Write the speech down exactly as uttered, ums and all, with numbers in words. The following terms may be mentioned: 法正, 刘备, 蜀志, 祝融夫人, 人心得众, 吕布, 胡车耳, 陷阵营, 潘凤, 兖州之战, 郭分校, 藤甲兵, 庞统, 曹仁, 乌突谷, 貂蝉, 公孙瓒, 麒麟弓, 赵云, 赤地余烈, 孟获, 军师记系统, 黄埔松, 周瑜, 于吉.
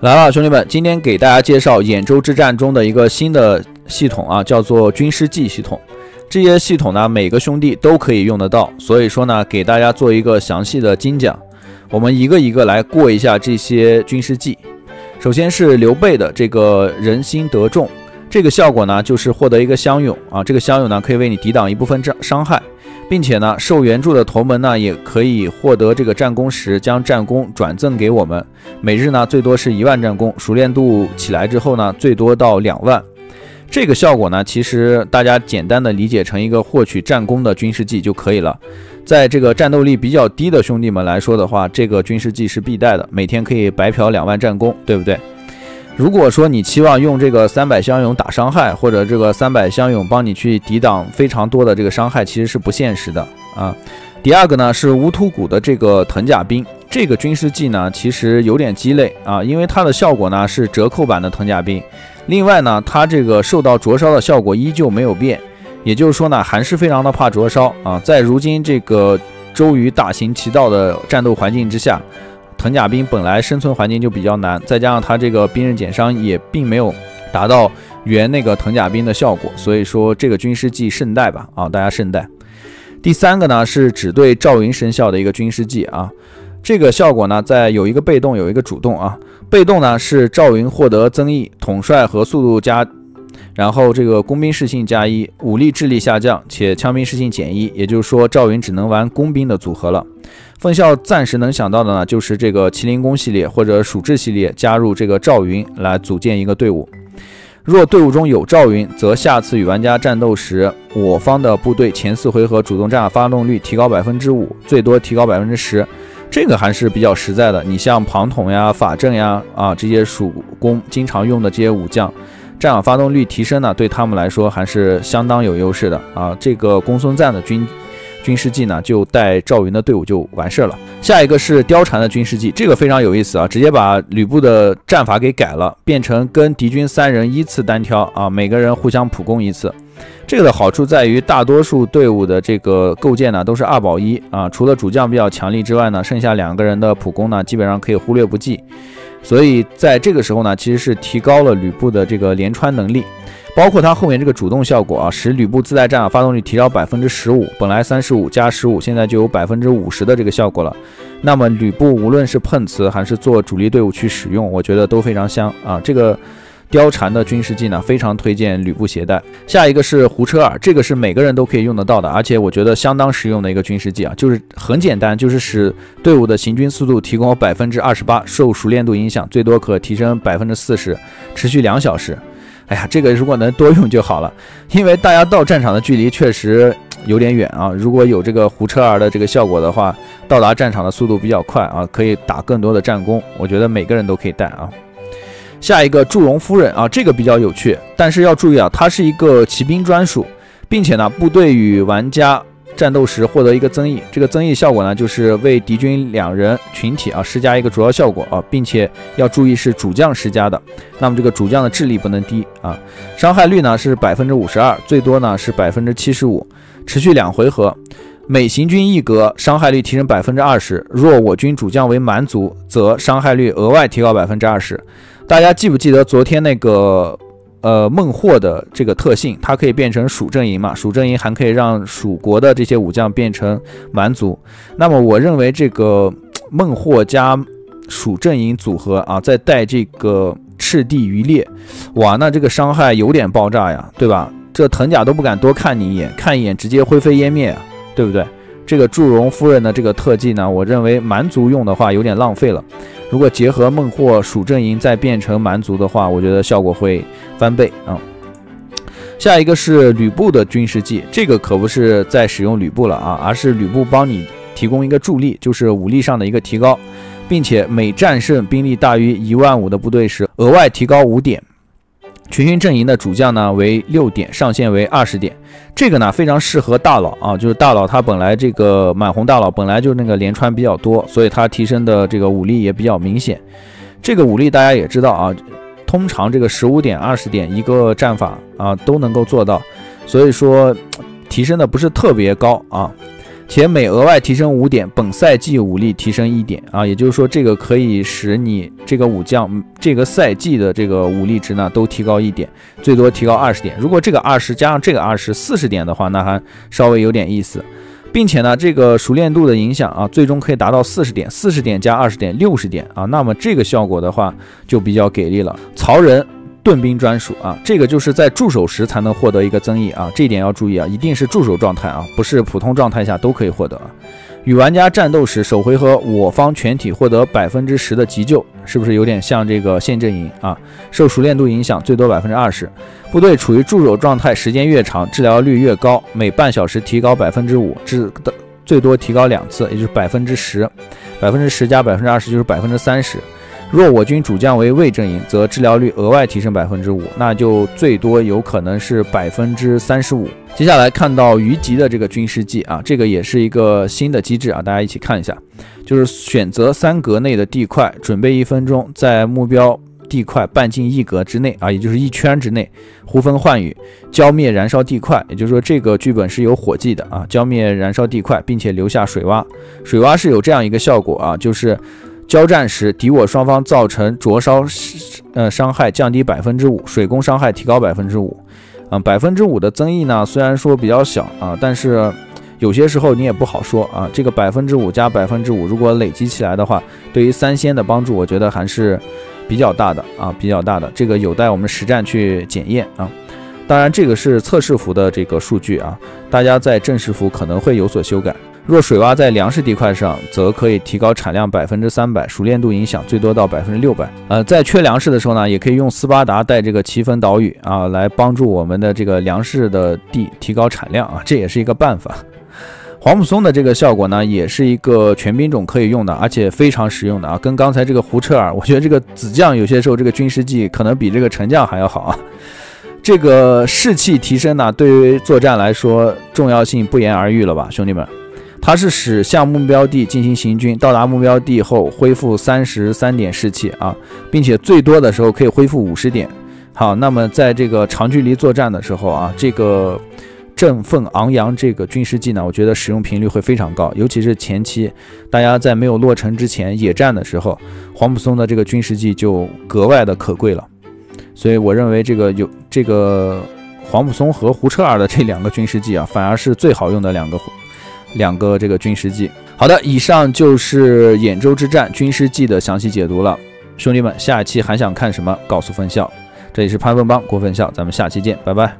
来了，兄弟们，今天给大家介绍兖州之战中的一个新的系统啊，叫做军师记系统。这些系统呢，每个兄弟都可以用得到，所以说呢，给大家做一个详细的精讲。我们一个一个来过一下这些军师记。首先是刘备的这个人心得众，这个效果呢，就是获得一个乡勇啊，这个乡勇呢可以为你抵挡一部分伤害，并且呢，受援助的头门呢也可以获得这个战功时，将战功转赠给我们。每日呢最多是一万战功，熟练度起来之后呢，最多到两万。这个效果呢，其实大家简单的理解成一个获取战功的军事技就可以了。在这个战斗力比较低的兄弟们来说的话，这个军事技是必带的，每天可以白嫖两万战功，对不对？如果说你期望用这个三百乡勇打伤害，或者这个三百乡勇帮你去抵挡非常多的这个伤害，其实是不现实的啊。第二个呢是乌突谷的这个藤甲兵，这个军事技呢其实有点鸡肋啊，因为它的效果呢是折扣版的藤甲兵。另外呢，它这个受到灼烧的效果依旧没有变，也就是说呢，还是非常的怕灼烧啊。在如今这个周瑜大行其道的战斗环境之下，藤甲兵本来生存环境就比较难，再加上它这个兵刃减伤也并没有达到原那个藤甲兵的效果，所以说这个军师技慎带吧啊，大家慎带。第三个呢是只对赵云生效的一个军师技啊。这个效果呢，在有一个被动，有一个主动啊。被动呢是赵云获得增益，统帅和速度加，然后这个工兵士性加一，武力智力下降，且枪兵士性减一，也就是说赵云只能玩工兵的组合了。奉孝暂时能想到的呢，就是这个麒麟弓系列或者蜀志系列加入这个赵云来组建一个队伍。若队伍中有赵云，则下次与玩家战斗时，我方的部队前四回合主动战发动率提高 百分之五， 最多提高 百分之十。这个还是比较实在的，你像庞统呀、法正呀啊这些蜀公经常用的这些武将，战法发动率提升呢，对他们来说还是相当有优势的啊。这个公孙瓒的军军事技呢，就带赵云的队伍就完事了。下一个是貂蝉的军事技，这个非常有意思啊，直接把吕布的战法给改了，变成跟敌军三人依次单挑啊，每个人互相普攻一次。这个的好处在于，大多数队伍的这个构建呢都是二保一啊，除了主将比较强力之外呢，剩下两个人的普攻呢基本上可以忽略不计，所以在这个时候呢，其实是提高了吕布的这个连穿能力，包括他后面这个主动效果啊，使吕布自带战法发动率提高 百分之十五， 本来三十五加 十五， 现在就有 百分之五十 的这个效果了。那么吕布无论是碰瓷还是做主力队伍去使用，我觉得都非常香啊。这个貂蝉的军事技呢，非常推荐吕布携带。下一个是胡车耳，这个是每个人都可以用得到的，而且我觉得相当实用的一个军事技啊，就是很简单，就是使队伍的行军速度提供 百分之二十八， 受熟练度影响，最多可提升 百分之四十， 持续两小时。哎呀，这个如果能多用就好了，因为大家到战场的距离确实有点远啊，如果有这个胡车耳的这个效果的话，到达战场的速度比较快啊，可以打更多的战功，我觉得每个人都可以带啊。下一个祝融夫人啊，这个比较有趣，但是要注意啊，它是一个骑兵专属，并且呢，部队与玩家战斗时获得一个增益，这个增益效果呢，就是为敌军两人群体啊施加一个主要效果啊，并且要注意是主将施加的，那么这个主将的智力不能低啊，伤害率呢是 百分之五十二， 最多呢是 百分之七十五， 持续两回合。每行军一格，伤害率提升 百分之二十， 若我军主将为蛮族，则伤害率额外提高 百分之二十。 大家记不记得昨天那个呃孟获的这个特性，它可以变成蜀阵营嘛，蜀阵营还可以让蜀国的这些武将变成蛮族，那么我认为这个孟获加蜀阵营组合啊，再带这个赤地余烈，哇，那这个伤害有点爆炸呀，对吧？这藤甲都不敢多看你一眼，看一眼直接灰飞烟灭啊，对不对？这个祝融夫人的这个特技呢，我认为蛮族用的话有点浪费了，如果结合孟获蜀阵营再变成蛮族的话，我觉得效果会翻倍啊、嗯。下一个是吕布的军事技，这个可不是在使用吕布了啊，而是吕布帮你提供一个助力，就是武力上的一个提高，并且每战胜兵力大于一万五的部队时，额外提高五点。群雄阵营的主将呢为六点，上限为二十点。这个呢非常适合大佬啊，就是大佬他本来这个满红大佬本来就那个连穿比较多，所以他提升的这个武力也比较明显。这个武力大家也知道啊，通常这个十五点、二十点一个战法啊都能够做到，所以说提升的不是特别高啊。且每额外提升五点，本赛季武力提升一点啊，也就是说这个可以使你这个武将这个赛季的这个武力值呢都提高一点，最多提高二十点。如果这个二十加上这个二十，四十点的话，那还稍微有点意思。并且呢，这个熟练度的影响啊，最终可以达到四十点，四十点加二十点，六十点啊。那么这个效果的话就比较给力了。曹仁。 盾兵专属啊，这个就是在驻守时才能获得一个增益啊，这一点要注意啊，一定是驻守状态啊，不是普通状态下都可以获得啊。与玩家战斗时，首回合我方全体获得 百分之十 的急救，是不是有点像这个陷阵营啊？受熟练度影响，最多 百分之二十。部队处于驻守状态时间越长，治疗率越高，每半小时提高 百分之五， 至最多提高两次，也就是 百分之十。百分之十 加 百分之二十 就是 百分之三十。 若我军主将为魏阵营，则治疗率额外提升 百分之五， 那就最多有可能是 百分之三十五。接下来看到于吉的这个军师记啊，这个也是一个新的机制啊，大家一起看一下，就是选择三格内的地块，准备一分钟，在目标地块半径一格之内啊，也就是一圈之内，呼风唤雨，浇灭燃烧地块。也就是说，这个剧本是有火计的啊，浇灭燃烧地块，并且留下水洼。水洼是有这样一个效果啊，就是。 交战时，敌我双方造成灼烧，呃，伤害降低 百分之五， 水攻伤害提高 百分之五， 嗯， 百分之五 的增益呢，虽然说比较小啊，但是有些时候你也不好说啊。这个 百分之五 加 百分之五， 如果累积起来的话，对于三仙的帮助，我觉得还是比较大的啊，比较大的。这个有待我们实战去检验啊。当然，这个是测试服的这个数据啊，大家在正式服可能会有所修改。 若水洼在粮食地块上，则可以提高产量 百分之三百， 熟练度影响最多到 百分之六百。呃，在缺粮食的时候呢，也可以用斯巴达带这个奇坟岛屿啊，来帮助我们的这个粮食的地提高产量啊，这也是一个办法。黄埔松的这个效果呢，也是一个全兵种可以用的，而且非常实用的啊。跟刚才这个胡彻尔，我觉得这个子将有些时候这个军事技可能比这个丞相还要好啊。 这个士气提升呢，对于作战来说重要性不言而喻了吧，兄弟们。 它是使向目标地进行行军，到达目标地后恢复 三十三点士气啊，并且最多的时候可以恢复五十点。好，那么在这个长距离作战的时候啊，这个振奋昂扬这个军事技呢，我觉得使用频率会非常高，尤其是前期大家在没有落城之前野战的时候，黄埔松的这个军事技就格外的可贵了。所以我认为这个有这个黄埔松和胡彻尔的这两个军事技啊，反而是最好用的两个。 两个这个军师记，好的，以上就是兖州之战军师记的详细解读了，兄弟们，下一期还想看什么？告诉分校，这里是潘凤帮郭分校，咱们下期见，拜拜。